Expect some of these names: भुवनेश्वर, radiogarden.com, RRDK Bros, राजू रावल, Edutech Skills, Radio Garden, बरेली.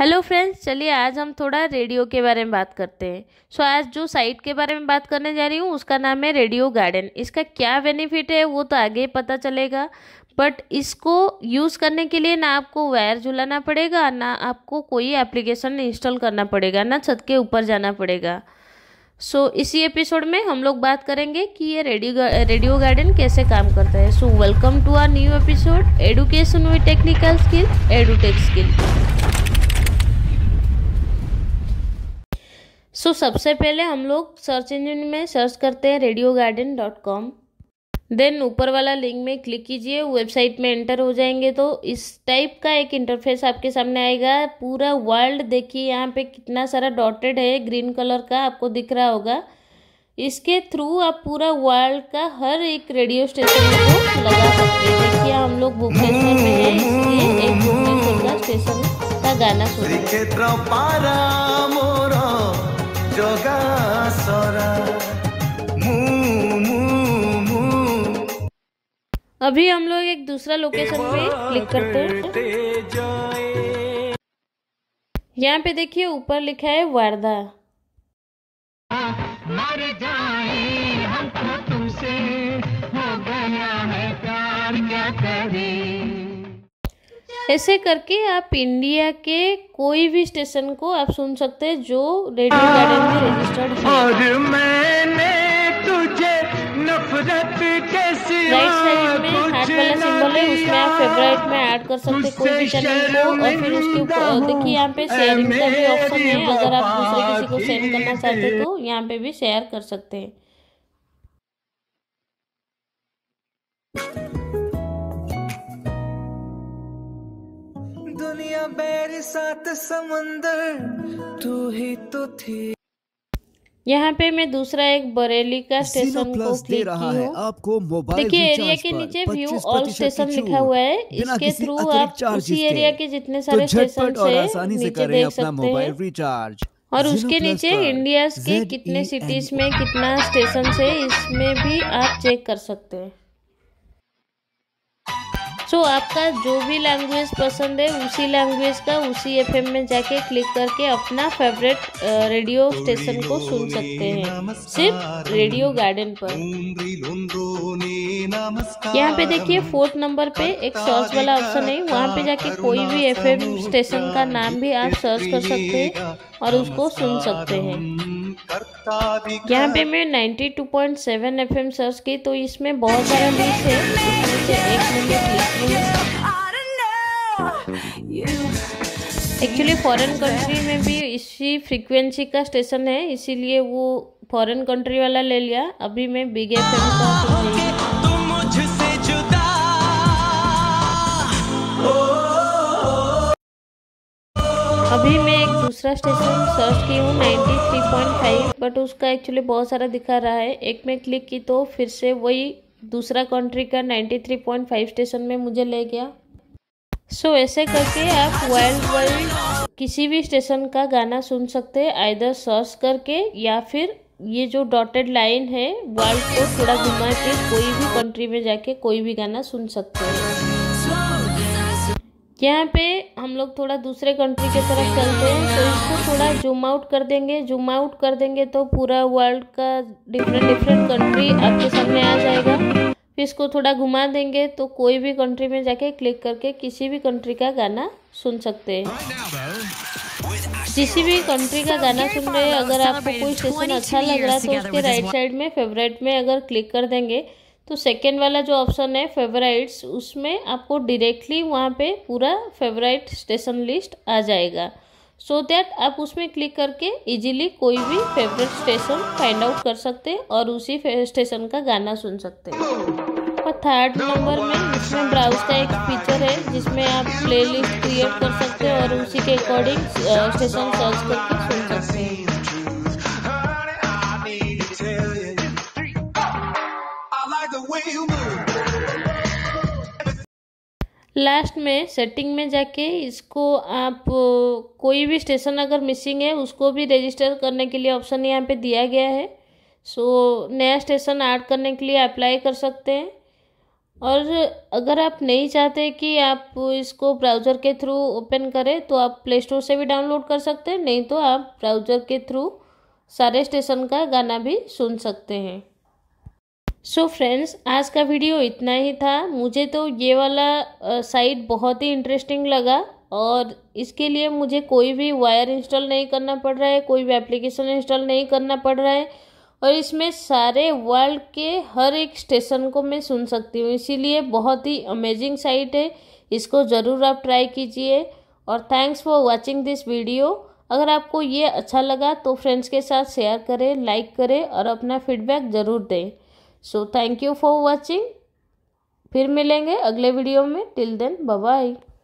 Hello friends, चलिए आज हम थोड़ा रेडियो के बारे में बात करते हैं। आज जो साइट के बारे में बात करने जा रही हूँ उसका नाम है रेडियो गार्डन। इसका क्या बेनिफिट है वो तो आगे पता चलेगा, बट इसको यूज़ करने के लिए ना आपको वायर झुलाना पड़ेगा, ना आपको कोई एप्लीकेशन इंस्टॉल करना पड़ेगा, ना छत के ऊपर जाना पड़ेगा। इसी एपिसोड में हम लोग बात करेंगे कि ये रेडियो गार्डन कैसे काम करता है। Welcome to our new episode education with technical skill, edutech skill. सबसे पहले हम लोग सर्च इंजन में सर्च करते हैं radiogarden.com। देन ऊपर वाला लिंक में क्लिक कीजिए, वेबसाइट में एंटर हो जाएंगे तो इस टाइप का एक इंटरफेस आपके सामने आएगा। पूरा वर्ल्ड देखिए, यहाँ पे कितना सारा डॉटेड है, ग्रीन कलर का आपको दिख रहा होगा। इसके थ्रू आप पूरा वर्ल्ड का हर एक रेडियो स्टेशन को लगा सकते हैं। देखिए हम लोग भुवनेश्वर में है, इसलिए एक भुवनेश्वर का स्टेशन का गाना सुन रहे हैं। अभी हम लोग एक दूसरा लोकेशन पे क्लिक करते हैं। यहाँ पे देखिए ऊपर लिखा है वारदा। मर जाए हमको तुमसे हो गया है प्यार, क्या करें। ऐसे करके आप इंडिया के कोई भी स्टेशन को आप सुन सकते हैं जो रेडियो गार्डन में रजिस्टर्ड है। और मैंने तुझे नफरत कैसी, राइट साइड में हार्ट वाला सिंबल है, उसमें आप फेवरेट में ऐड कर सकते हैं कोई भी चैनल को। और फिर उसके ऊपर देखिए यहाँ पे शेयरिंग का भी ऑप्शन है, अगर आप दूसरे किसी को सेंड करना चाहते हैं तो यहाँ पे भी शेयर कर सकते हैं। दुनिया मेरे साथ समंदर तू ही तो थी। यहाँ पे मैं दूसरा एक बरेली का स्टेशन को क्लिक किया। देखिए एरिया के नीचे व्यू ऑल स्टेशन लिखा हुआ है, इसके थ्रू आप उसी एरिया के जितने सारे स्टेशन से नीचे देख सकते हैं। और उसके नीचे इंडिया के कितने सिटीज में कितना स्टेशन है इसमें भी आप चेक कर सकते हैं। आपका जो भी लैंग्वेज पसंद है उसी लैंग्वेज का उसी एफएम में जाके क्लिक करके अपना फेवरेट रेडियो स्टेशन को सुन सकते हैं सिर्फ रेडियो गार्डन पर। यहाँ पे देखिए 4th नंबर पे एक सर्च वाला ऑप्शन है, वहाँ पे जाके कोई भी एफएम स्टेशन का नाम भी आप सर्च कर सकते हैं और उसको सुन सकते हैं। यहाँ पे मैं 92.7 FM सर्च की तो इसमें बहुत सारा लिस्ट है, नीचे एक नंबर। एक्चुअली फॉरेन कंट्री में भी इसी फ्रीक्वेंसी का स्टेशन है, इसीलिए वो फॉरेन कंट्री वाला ले लिया। अभी मैं बिग FM का सुन रही हूँ। अभी मैं एक दूसरा स्टेशन सर्च की हूँ 93.5, बट उसका एक्चुअली बहुत सारा दिखा रहा है। एक में क्लिक की तो फिर से वही दूसरा कंट्री का 93.5 स्टेशन में मुझे ले गया। ऐसे करके आप वर्ल्ड किसी भी स्टेशन का गाना सुन सकते हैं, आइदर सर्च करके या फिर ये जो डॉटेड लाइन है वर्ल्ड को थोड़ा घुमा के कोई भी कंट्री में जाके कोई भी गाना सुन सकते हैं। यहाँ पे हम लोग थोड़ा दूसरे कंट्री के तरफ चलते हैं तो इसको थोड़ा जूम आउट कर देंगे तो पूरा वर्ल्ड का डिफरेंट कंट्री आपके सामने आ जाएगा। फिर इसको थोड़ा घुमा देंगे तो कोई भी कंट्री में जाके क्लिक करके किसी भी कंट्री का गाना सुन सकते हैं। किसी भी कंट्री का गाना सुन रहे हैं, अगर आपको कोई स्टेशन अच्छा लग रहा है तो उसके राइट साइड में फेवरेट में अगर क्लिक कर देंगे तो सेकेंड वाला जो ऑप्शन है फेवराइट्स, उसमें आपको डायरेक्टली वहाँ पे पूरा फेवराइट स्टेशन लिस्ट आ जाएगा। दैट आप उसमें क्लिक करके इजीली कोई भी फेवरेट स्टेशन फाइंड आउट कर सकते हैं और उसी स्टेशन का गाना सुन सकते हैं। और 3rd नंबर में इसमें ब्राउज का एक फीचर है जिसमें आप प्लेलिस्ट क्रिएट कर सकते हैं और उसी के अकॉर्डिंग स्टेशन सर्च करके सुन सकते हैं। लास्ट में सेटिंग में जाके इसको आप कोई भी स्टेशन अगर मिसिंग है उसको भी रजिस्टर करने के लिए ऑप्शन यहाँ पे दिया गया है। नया स्टेशन ऐड करने के लिए अप्लाई कर सकते हैं। और अगर आप नहीं चाहते कि आप इसको ब्राउज़र के थ्रू ओपन करें तो आप प्ले स्टोर से भी डाउनलोड कर सकते हैं, नहीं तो आप ब्राउज़र के थ्रू सारे स्टेशन का गाना भी सुन सकते हैं। सो फ्रेंड्स, आज का वीडियो इतना ही था। मुझे तो ये वाला साइट बहुत ही इंटरेस्टिंग लगा और इसके लिए मुझे कोई भी वायर इंस्टॉल नहीं करना पड़ रहा है, कोई भी एप्लीकेशन इंस्टॉल नहीं करना पड़ रहा है और इसमें सारे वर्ल्ड के हर एक स्टेशन को मैं सुन सकती हूँ। इसीलिए बहुत ही अमेजिंग साइट है, इसको ज़रूर आप ट्राई कीजिए। और thanks for watching this video. अगर आपको ये अच्छा लगा तो फ्रेंड्स के साथ शेयर करें, लाइक करें और अपना फीडबैक ज़रूर दें। So thank you for watching. फिर मिलेंगे अगले वीडियो में। Till then bye bye.